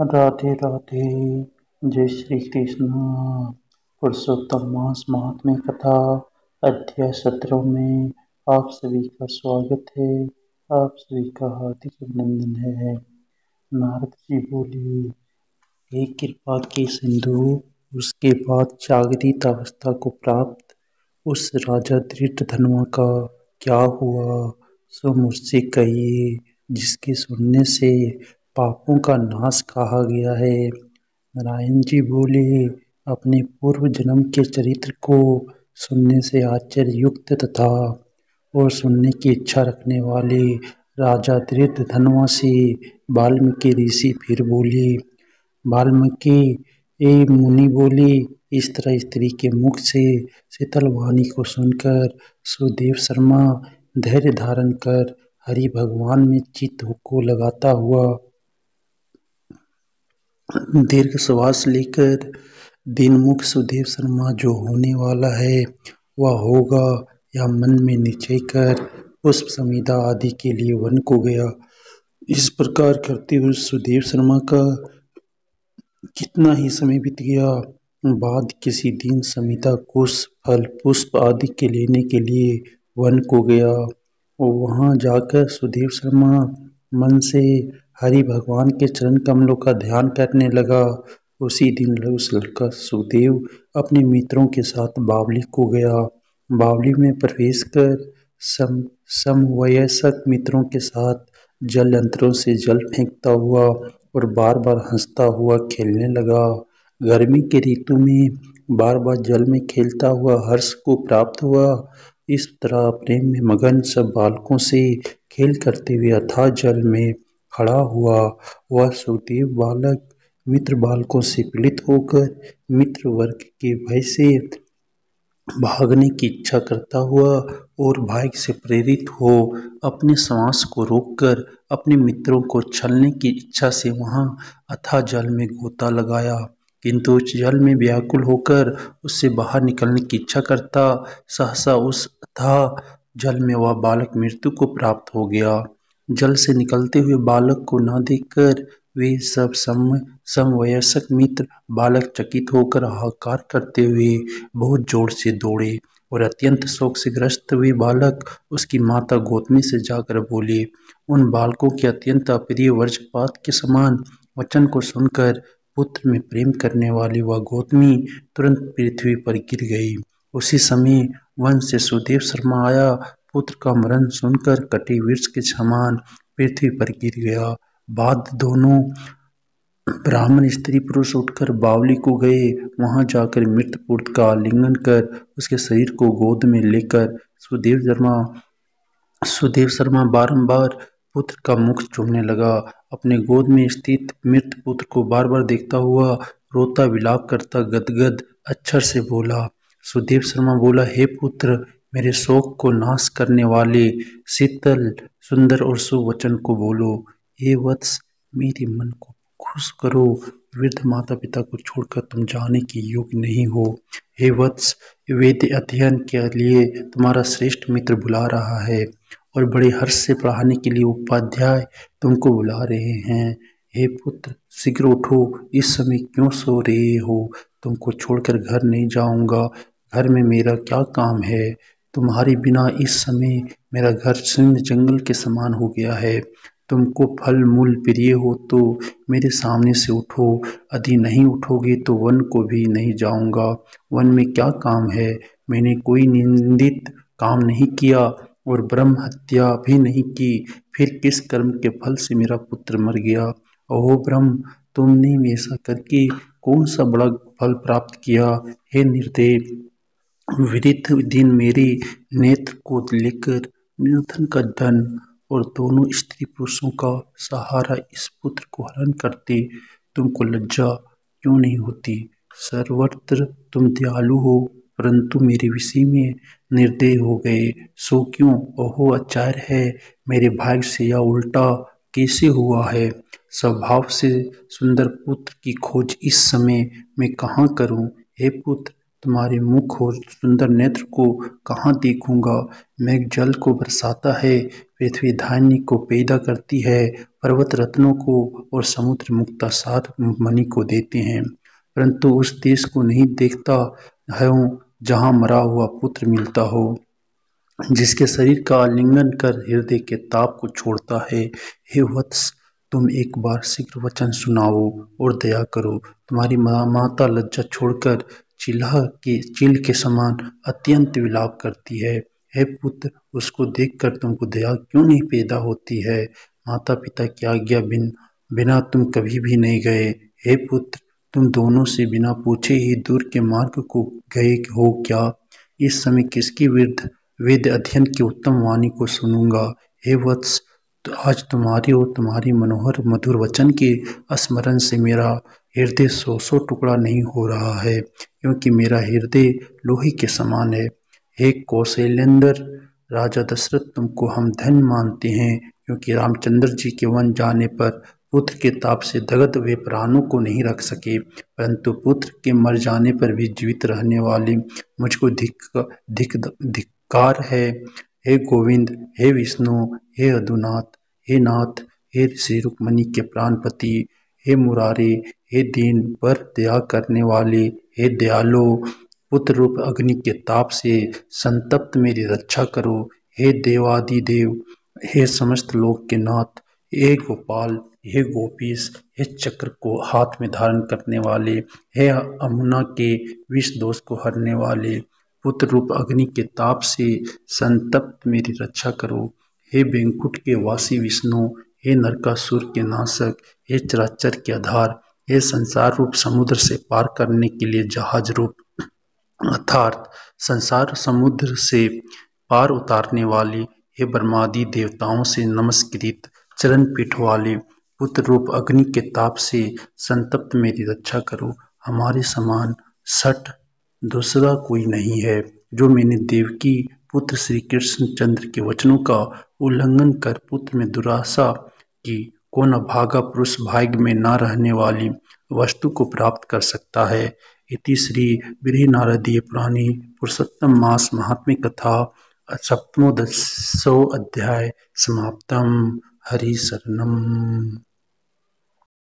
राधे राधे। जय श्री कृष्ण। पुरुषोत्तम मास महात्म्य कथा अध्याय 17 में आप सभी का स्वागत है। आप सभी का हार्दिक अभिनंदन है। नारद जी बोले, हे कृपा के सिंधु, उसके बाद जागृत अवस्था को प्राप्त उस राजा धृष्टद्युम्न का क्या हुआ, सो मुझसे कहिए, जिसके सुनने से पापों का नाश कहा गया है। नारायण जी बोले, अपने पूर्व जन्म के चरित्र को सुनने से आश्चर्ययुक्त तथा और सुनने की इच्छा रखने वाले राजा धृष्टद्युम्न से बाल्मीकि ऋषि फिर बोले। बाल्मीकि ए मुनि बोले, इस तरह स्त्री के मुख से शीतल वाणी को सुनकर सुदेव शर्मा धैर्य धारण कर हरि भगवान में चित्त को लगाता हुआ दीर्घ श्वास लेकर दिनमुख सुदेव शर्मा, जो होने वाला है वह होगा, या मन में निश्चय कर पुष्प समिधा आदि के लिए वन को गया। इस प्रकार करते हुए सुदेव शर्मा का कितना ही समय बीत गया। बाद किसी दिन समिधा कुश फल पुष्प आदि के लेने के लिए वन को गया। वहाँ जाकर सुदेव शर्मा मन से हरि भगवान के चरण कमलों का ध्यान करने लगा। उसी दिन उस लड़का सुदेव अपने मित्रों के साथ बावली को गया। बावली में प्रवेश कर समवयस्क मित्रों के साथ जल यंत्रों से जल फेंकता हुआ और बार बार हंसता हुआ खेलने लगा। गर्मी के ऋतु में बार बार जल में खेलता हुआ हर्ष को प्राप्त हुआ। इस तरह प्रेम में मगन सब बालकों से खेल करते हुए अथाह जल में खड़ा हुआ। वह सुदेव बालक मित्र बालकों से पीड़ित होकर मित्र वर्ग के भय से भागने की इच्छा करता हुआ और भाग्य से प्रेरित हो अपने श्वास को रोककर अपने मित्रों को छलने की इच्छा से वहां अथाह जल में गोता लगाया, किंतु उस जल में व्याकुल होकर उससे बाहर निकलने की इच्छा करता सहसा उस अथाह जल में वह बालक मृत्यु को प्राप्त हो गया। जल से निकलते हुए बालक को न देखकर वे सब समवयस्क मित्र बालक चकित होकर हाहाकार करते हुए बहुत जोर से दौड़े और अत्यंत शोक से ग्रस्त हुए बालक उसकी माता गोतमी से जाकर बोले। उन बालकों के अत्यंत अप्रिय वज्रपात के समान वचन को सुनकर पुत्र में प्रेम करने वाली वह गोतमी तुरंत पृथ्वी पर गिर गई। उसी समय वन से सुदेव शर्मा आया। पुत्र का मरण सुनकर कटी वृक्ष के समान पृथ्वी पर गिर गया। बाद दोनों ब्राह्मण स्त्री पुरुष उठकर बावली को गए। वहां जाकर मृत पुत्र का आलिंगन कर उसके शरीर को गोद में लेकर सुदेव शर्मा बारंबार पुत्र का मुख चूमने लगा। अपने गोद में स्थित मृत पुत्र को बार बार देखता हुआ रोता विलाप करता गदगद अक्षर से बोला। सुदेव शर्मा बोला, हे पुत्र, मेरे शोक को नाश करने वाले शीतल सुंदर और सुवचन को बोलो। हे वत्स, मेरे मन को खुश करो, वृद्ध माता पिता को छोड़कर तुम जाने के योग्य नहीं हो। हे वत्स, वेद अध्ययन के लिए तुम्हारा श्रेष्ठ मित्र बुला रहा है और बड़े हर्ष से पढ़ाने के लिए उपाध्याय तुमको बुला रहे हैं। हे पुत्र, शीघ्र उठो, इस समय क्यों सो रहे हो? तुमको छोड़कर घर नहीं जाऊंगा, घर में मेरा क्या काम है? तुम्हारे बिना इस समय मेरा घर शून्य जंगल के समान हो गया है। तुमको फल मूल प्रिय हो तो मेरे सामने से उठो, यदि नहीं उठोगे तो वन को भी नहीं जाऊंगा। वन में क्या काम है? मैंने कोई निंदित काम नहीं किया और ब्रह्म हत्या भी नहीं की, फिर किस कर्म के फल से मेरा पुत्र मर गया? ओह ब्रह्म, तुमने ऐसा करके कौन सा बड़ा फल प्राप्त किया? हे निर्दयी, विदित दिन मेरे नेत्र को लेकर निर्धन का धन और दोनों स्त्री पुरुषों का सहारा इस पुत्र को हरण करते तुमको लज्जा क्यों नहीं होती? सर्वत्र तुम दयालु हो, परंतु मेरे विषय में निर्दय हो गए, सो क्यों? ओहो आचार्य है, मेरे भाग्य से यह उल्टा कैसे हुआ है? स्वभाव से सुंदर पुत्र की खोज इस समय मैं कहाँ करूँ? हे पुत्र, तुम्हारे मुख और सुंदर नेत्र को कहाँ देखूंगा? मैं जल को बरसाता है, पृथ्वी धान्य को पैदा करती है, पर्वत रत्नों को और समुद्र मुक्ता साथ मणि को देते हैं, परंतु उस देश को नहीं देखता है जहाँ मरा हुआ पुत्र मिलता हो, जिसके शरीर का आलिंगन कर हृदय के ताप को छोड़ता है। हे वत्स, तुम एक बार शीघ्र वचन सुनाओ और दया करो। तुम्हारी माता लज्जा छोड़कर चील के समान अत्यंत विलाप करती है। हे पुत्र, उसको देखकर तुमको दया क्यों नहीं पैदा होती है? माता पिता की आज्ञा बिना तुम कभी भी नहीं गए। हे पुत्र, तुम दोनों से बिना पूछे ही दूर के मार्ग को गए हो क्या? इस समय किसकी वेद अध्ययन की उत्तम वाणी को सुनूंगा? हे वत्स, तो आज तुम्हारी और तुम्हारी मनोहर मधुर वचन के स्मरण से मेरा हृदय सौ सौ टुकड़ा नहीं हो रहा है, क्योंकि मेरा हृदय लोहे के समान है। हे कौशलेंद्र, राजा दशरथ तुमको हम धन मानते हैं, क्योंकि रामचंद्र जी के वन जाने पर पुत्र के ताप से दग्ध वे प्राणों को नहीं रख सके, परंतु पुत्र के मर जाने पर भी जीवित रहने वाले मुझको धिक्कार है। हे गोविंद, हे विष्णु, हे अधुनाथ, हे नाथ, हे ऋषि रुक्मणि के प्राणपति, हे मुरारी, हे दीन पर दया करने वाले, हे दयालो, पुत्र रूप अग्नि के ताप से संतप्त मेरी रक्षा करो। हे देवादिदेव, हे समस्त लोक के नाथ, हे गोपाल, हे गोपीश, हे चक्र को हाथ में धारण करने वाले, हे अमुना के विष दोष को हरने वाले, पुत्र रूप अग्नि के ताप से संतप्त मेरी रक्षा करो। हे वेंकुट के वासी विष्णु, हे नरकासुर के नाशक, हे चराचर के आधार, हे संसार रूप समुद्र से पार करने के लिए जहाज रूप अर्थात संसार समुद्र से पार उतारने वाले, हे ब्रह्मादि देवताओं से नमस्कृत चरण पीठ वाले, पुत्र रूप अग्नि के ताप से संतप्त मेरी रक्षा करो। हमारे समान सठ दूसरा कोई नहीं है, जो मैंने देवकी पुत्र श्री कृष्ण चंद्र के वचनों का उल्लंघन कर पुत्र में दुराशा की, कौन अभागा पुरुष भाग्य में ना रहने वाली वस्तु को प्राप्त कर सकता है। इति श्री बृहत् नारदीय पुराणी पुरुषोत्तम मास महात्म्य कथा 7वां अध्याय समाप्तम। हरि शरणम।